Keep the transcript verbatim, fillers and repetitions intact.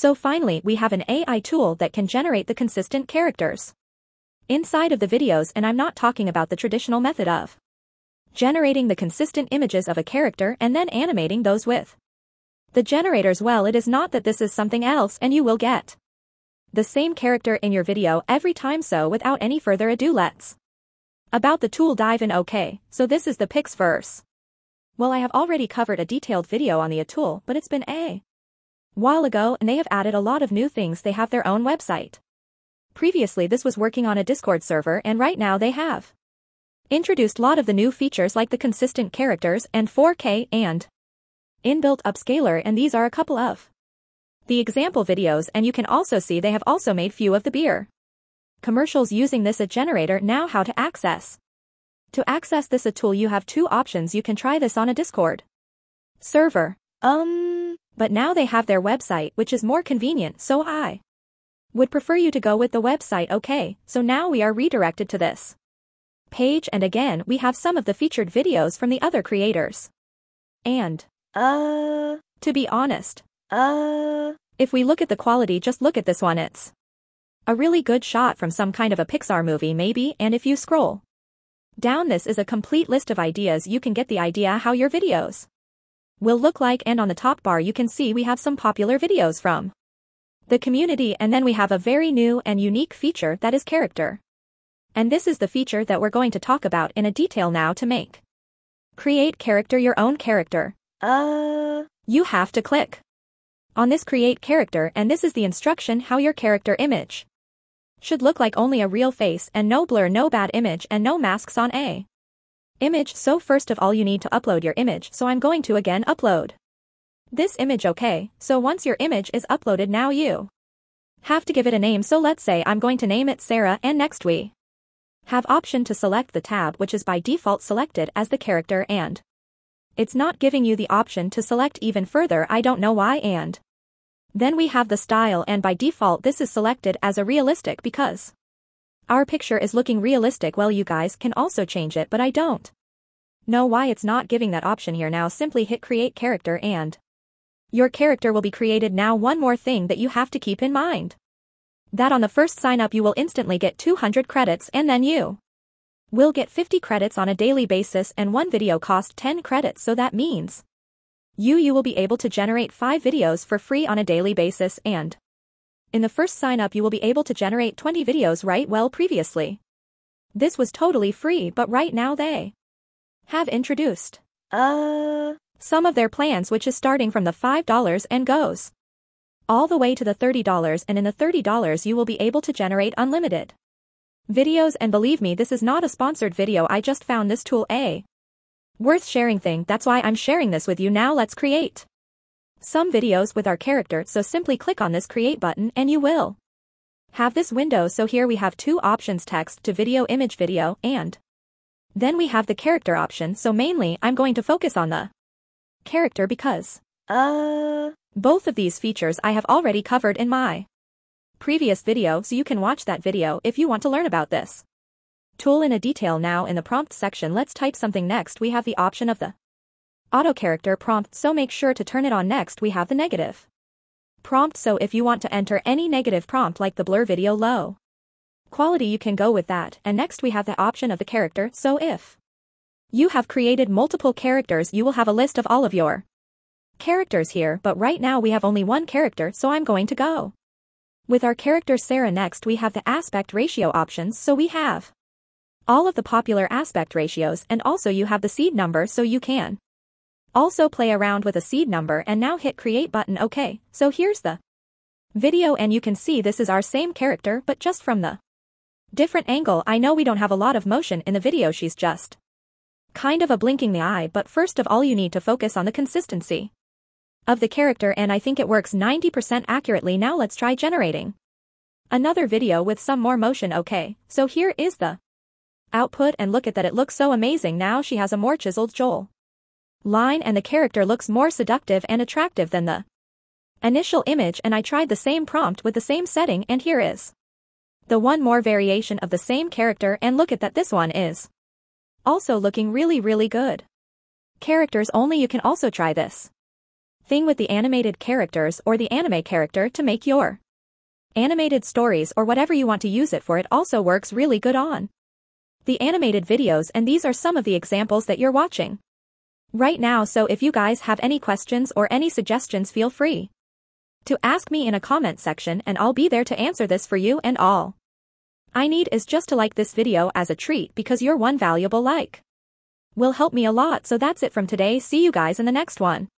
So finally, we have an A I tool that can generate the consistent characters inside of the videos, and I'm not talking about the traditional method of generating the consistent images of a character and then animating those with the generators. Well, it is not that this is something else, and you will get the same character in your video every time. So without any further ado, let's about the tool dive in. Okay, so this is the PixVerse. Well, I have already covered a detailed video on the tool, but it's been a while ago, and they have added a lot of new things. They have their own website. Previously this was working on a Discord server, and right now they have introduced a lot of the new features like the consistent characters and four K and inbuilt upscaler, and these are a couple of the example videos, and you can also see they have also made few of the beer commercials using this a generator. Now how to access. To access this a tool, you have two options. You can try this on a Discord server. Um... But now they have their website, which is more convenient, so I would prefer you to go with the website. Okay, so now we are redirected to this page, and again we have some of the featured videos from the other creators. And, uh, to be honest, uh, if we look at the quality, just look at this one, it's a really good shot from some kind of a Pixar movie maybe, and if you scroll down, this is a complete list of ideas. You can get the idea how your videos will look like, and on the top bar you can see we have some popular videos from the community, and then we have a very new and unique feature that is character. And this is the feature that we're going to talk about in a detail now. To make create character your own character, uh, you have to click on this create character, and this is the instruction how your character image should look like. Only a real face and no blur, no bad image, and no masks on a image. So first of all you need to upload your image, so I'm going to again upload this image. Okay, so once your image is uploaded, now you have to give it a name. So let's say I'm going to name it Sarah, and next we have option to select the tab, which is by default selected as the character, and it's not giving you the option to select even further, I don't know why. And then we have the style, and by default this is selected as a realistic because our picture is looking realistic. Well, you guys can also change it, but I don't know why it's not giving that option here. Now simply hit create character and your character will be created. Now one more thing that you have to keep in mind, that on the first sign up you will instantly get two hundred credits, and then you will get fifty credits on a daily basis, and one video cost ten credits. So that means you you will be able to generate five videos for free on a daily basis, and in the first sign up you will be able to generate twenty videos, right? Well, previously this was totally free, but right now they have introduced uh some of their plans, which is starting from the five dollars and goes all the way to the thirty dollars, and in the thirty dollars you will be able to generate unlimited videos. And believe me, this is not a sponsored video, I just found this tool a worth sharing thing, that's why I'm sharing this with you. Now let's create some videos with our character, so simply click on this create button and you will have this window. So here we have two options, text to video, image video, and then we have the character option. So mainly I'm going to focus on the character because uh both of these features I have already covered in my previous video, so you can watch that video if you want to learn about this tool in a detail. Now in the prompt section let's type something. Next we have the option of the auto character prompt, so make sure to turn it on. Next we have the negative prompt, so if you want to enter any negative prompt like the blur video low quality, you can go with that. And next we have the option of the character, so if you have created multiple characters you will have a list of all of your characters here, but right now we have only one character, so I'm going to go with our character Sarah. Next we have the aspect ratio options, so we have all of the popular aspect ratios, and also you have the seed number, so you can also play around with a seed number. And now hit create button. Okay, so here's the video, and you can see this is our same character but just from the different angle. I know we don't have a lot of motion in the video, she's just kind of a blinking the eye, but first of all you need to focus on the consistency of the character, and I think it works ninety percent accurately. Now let's try generating another video with some more motion. Okay, so here is the output, and look at that, it looks so amazing. Now she has a more chiseled jaw line and the character looks more seductive and attractive than the initial image. And I tried the same prompt with the same setting, and here is the one more variation of the same character, and look at that, this one is also looking really really good. Characters only, you can also try this thing with the animated characters or the anime character to make your animated stories or whatever you want to use it for. It also works really good on the animated videos, and these are some of the examples that you're watching right now. So if you guys have any questions or any suggestions, feel free to ask me in a comment section and I'll be there to answer this for you, and all I need is just to like this video as a treat, because your one valuable like will help me a lot. So that's it from today. See you guys in the next one.